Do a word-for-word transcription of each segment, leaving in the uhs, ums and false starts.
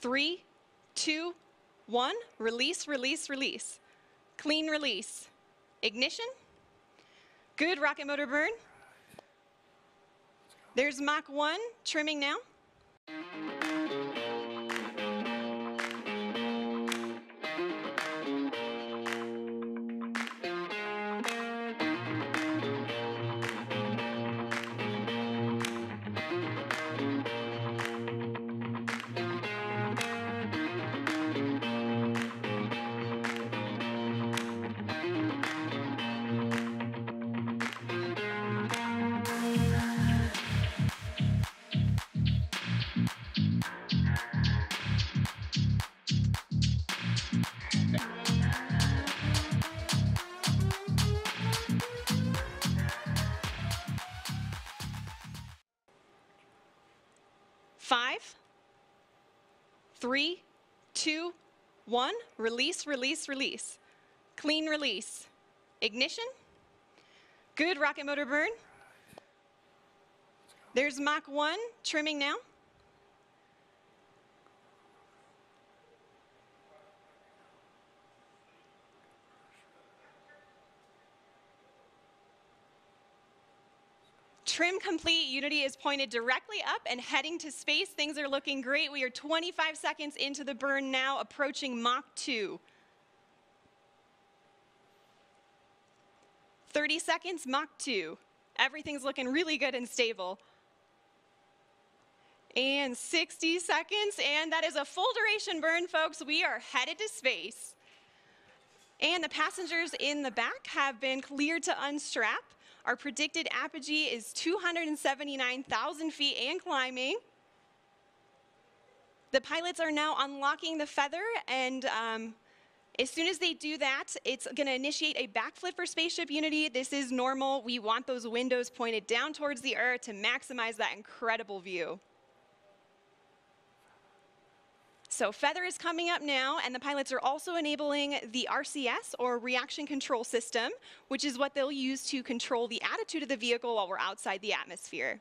Three, two, one. Release, release, release. Clean release. Ignition. Good rocket motor burn. There's Mach one trimming now. Three, two, one. Release, release, release. Clean release. Ignition. Good rocket motor burn. There's Mach one trimming now. Trim complete. Unity is pointed directly up and heading to space. Things are looking great. We are twenty-five seconds into the burn now, approaching Mach two. thirty seconds, Mach two. Everything's looking really good and stable. And sixty seconds, and that is a full duration burn, folks. We are headed to space. And the passengers in the back have been cleared to unstrap. Our predicted apogee is two hundred seventy-nine thousand feet and climbing. The pilots are now unlocking the feather, and um, as soon as they do that, it's going to initiate a backflip for Spaceship Unity. This is normal. We want those windows pointed down towards the Earth to maximize that incredible view. So feather is coming up now, and the pilots are also enabling the R C S, or reaction control system, which is what they'll use to control the attitude of the vehicle while we're outside the atmosphere.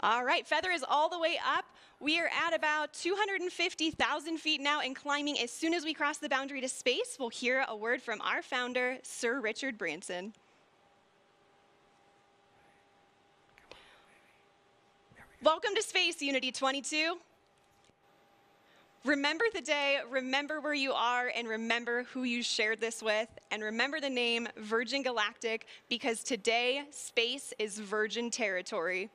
All right, feather is all the way up. We are at about two hundred fifty thousand feet now and climbing. As soon as we cross the boundary to space, we'll hear a word from our founder, Sir Richard Branson. Welcome to space, Unity twenty-two. Remember the day, remember where you are, and remember who you shared this with, and remember the name Virgin Galactic, because today, space is virgin territory.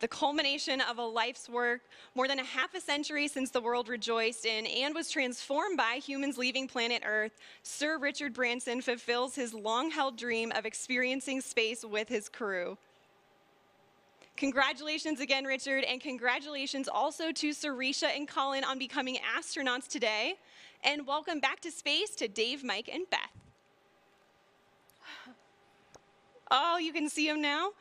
The culmination of a life's work, more than a half a century since the world rejoiced in and was transformed by humans leaving planet Earth, Sir Richard Branson fulfills his long-held dream of experiencing space with his crew. Congratulations again, Richard, and congratulations also to Sirisha and Colin on becoming astronauts today. And welcome back to space to Dave, Mike, and Beth. Oh, you can see them now?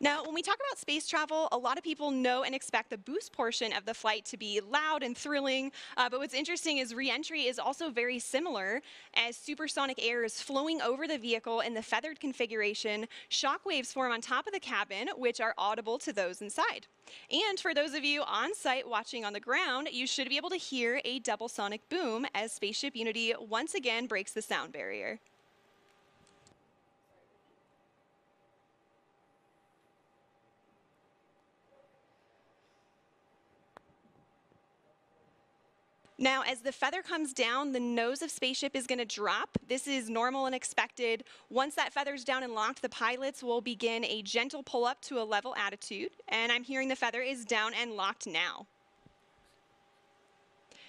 Now, when we talk about space travel, a lot of people know and expect the boost portion of the flight to be loud and thrilling, uh, but what's interesting is re-entry is also very similar, as supersonic air is flowing over the vehicle in the feathered configuration. Shock waves form on top of the cabin, which are audible to those inside. And for those of you on site watching on the ground, you should be able to hear a double sonic boom as Spaceship Unity once again breaks the sound barrier. Now, as the feather comes down, the nose of Spaceship is going to drop. This is normal and expected. Once that feather's down and locked, the pilots will begin a gentle pull-up to a level attitude. And I'm hearing the feather is down and locked now.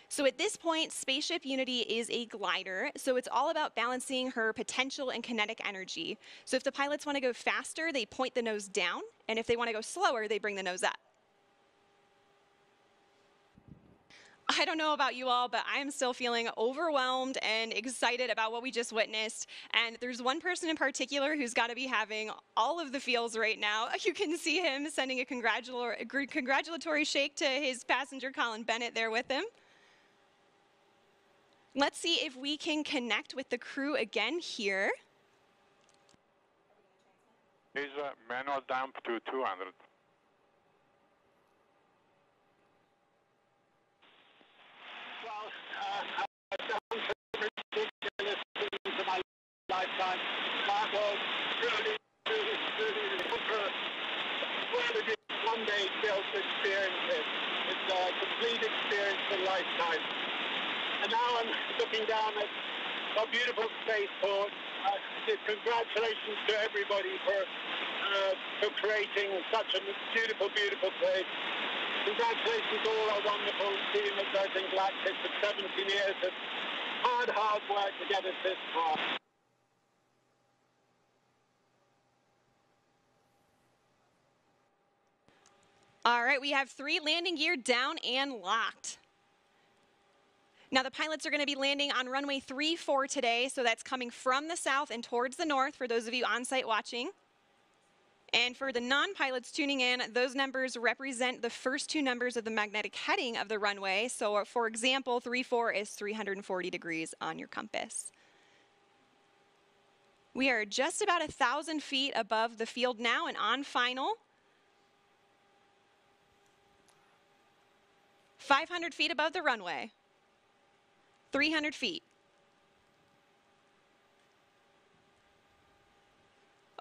So at this point, Spaceship Unity is a glider, so it's all about balancing her potential and kinetic energy. So if the pilots want to go faster, they point the nose down, and if they want to go slower, they bring the nose up. I don't know about you all, but I am still feeling overwhelmed and excited about what we just witnessed. And there's one person in particular who's got to be having all of the feels right now. You can see him sending a congratulatory shake to his passenger, Colin Bennett, there with him. Let's see if we can connect with the crew again here. Is uh, manual dump to two hundred. Well, uh, I've done some ridiculous things in my lifetime. That was really, really, really, really, really one day failed to experience it. It's a complete experience of a lifetime. And now I'm looking down at a beautiful spaceport. Uh, congratulations to everybody for uh, for creating such a beautiful, beautiful place. Congratulations to all our wonderful team at Virgin Galactic for seventeen years of hard, hard work to get us this far. All right, we have three landing gear down and locked. Now the pilots are going to be landing on runway three four today, so that's coming from the south and towards the north for those of you on site watching. And for the non-pilots tuning in, those numbers represent the first two numbers of the magnetic heading of the runway. So for example, three four is three hundred forty degrees on your compass. We are just about one thousand feet above the field now and on final. five hundred feet above the runway. three hundred feet.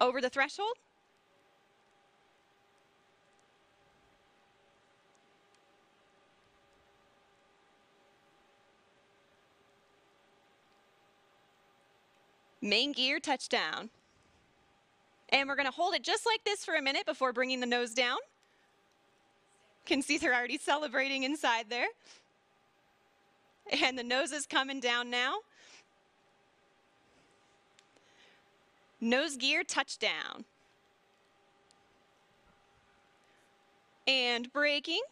Over the threshold. Main gear touchdown. And we're going to hold it just like this for a minute before bringing the nose down. Can see they're already celebrating inside there. And the nose is coming down now. Nose gear touchdown. And braking.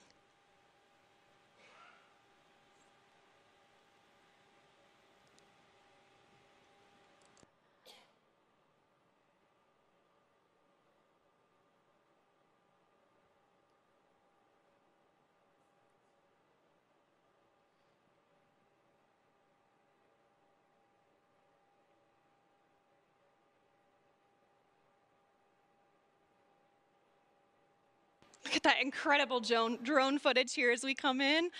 Look at that incredible drone footage here as we come in.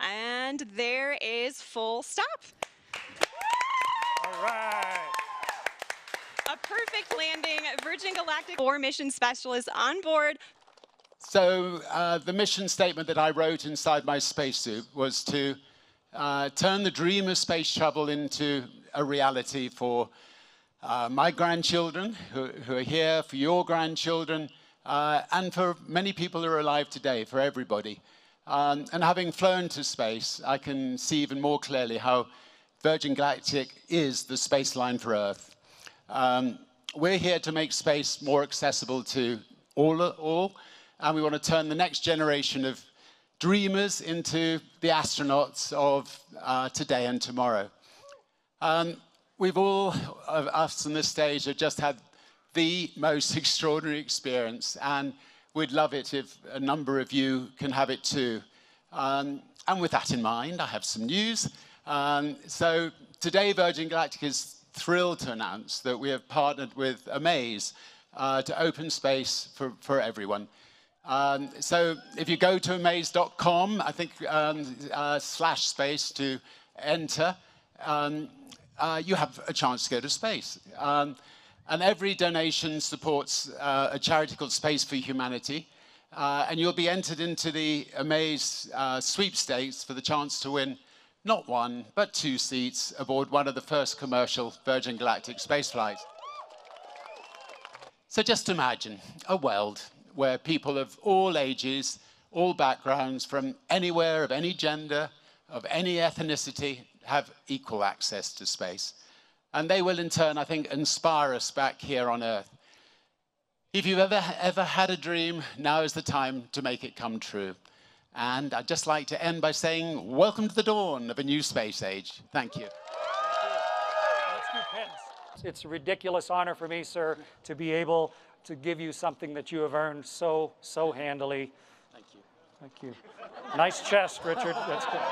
And there is full stop. All right. A perfect landing. Virgin Galactic four mission specialists on board. So uh, the mission statement that I wrote inside my spacesuit was to uh, turn the dream of space travel into a reality for uh, my grandchildren who, who are here, for your grandchildren, Uh, and for many people who are alive today, for everybody. Um, and having flown to space, I can see even more clearly how Virgin Galactic is the space line for Earth. Um, we're here to make space more accessible to all, all, and we want to turn the next generation of dreamers into the astronauts of uh, today and tomorrow. Um, we've all, of us on this stage, have just had the most extraordinary experience, and we'd love it if a number of you can have it too. Um, and with that in mind, I have some news. Um, so today Virgin Galactic is thrilled to announce that we have partnered with Amaze uh, to open space for, for everyone. Um, so if you go to amaze dot com, I think, um, uh, slash space to enter, um, uh, you have a chance to go to space. Um, And every donation supports uh, a charity called Space for Humanity. Uh, and you'll be entered into the Amaze uh, sweepstakes for the chance to win not one, but two seats aboard one of the first commercial Virgin Galactic space flights. So just imagine a world where people of all ages, all backgrounds, from anywhere, of any gender, of any ethnicity, have equal access to space. And they will, in turn, I think, inspire us back here on Earth. If you've ever, ever had a dream, now is the time to make it come true. And I'd just like to end by saying, welcome to the dawn of a new space age. Thank you. It's a ridiculous honor for me, sir, to be able to give you something that you have earned so, so handily. Thank you. Thank you. Nice chest, Richard. That's good.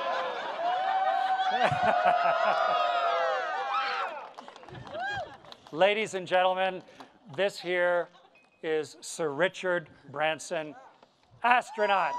Ladies and gentlemen, this here is Sir Richard Branson, astronaut.